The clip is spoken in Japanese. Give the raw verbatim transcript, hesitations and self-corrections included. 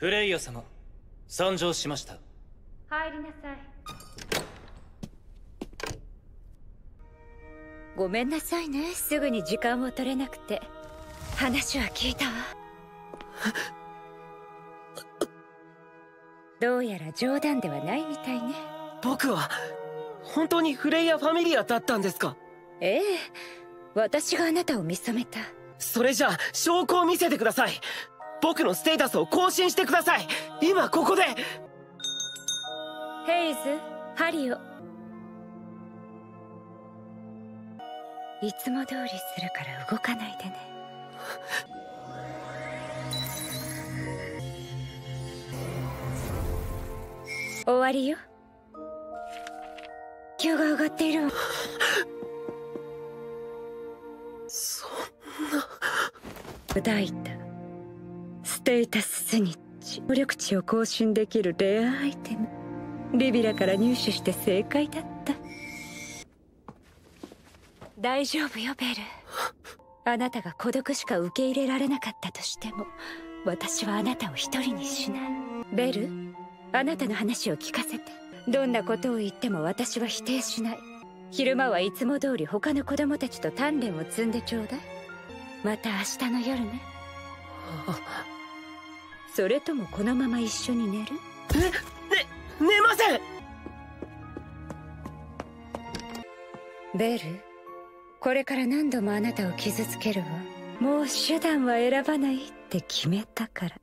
フレイヤ様、参上しました。入りなさい。ごめんなさいね、すぐに時間を取れなくて。話は聞いたわ。どうやら冗談ではないみたいね。僕は本当にフレイヤファミリアだったんですか？ええ、私があなたを見初めた。それじゃあ証拠を見せてください。僕のステータスを更新してください。今ここで。ヘイズ、ハリオ、いつも通りするから動かないでね。終わりよ。今日が上がっているわ。そんな砕いたステータススニッチ、能力値を更新できるレアアイテム。リビラから入手して正解だった。大丈夫よベル。あなたが孤独しか受け入れられなかったとしても、私はあなたを一人にしない。ベル、あなたの話を聞かせて。どんなことを言っても私は否定しない。昼間はいつも通り他の子供たちと鍛錬を積んでちょうだい。また明日の夜ね。それともこのまま一緒に寝る？え、ね、寝ません。ベル、これから何度もあなたを傷つけるわ。もう手段は選ばないって決めたから。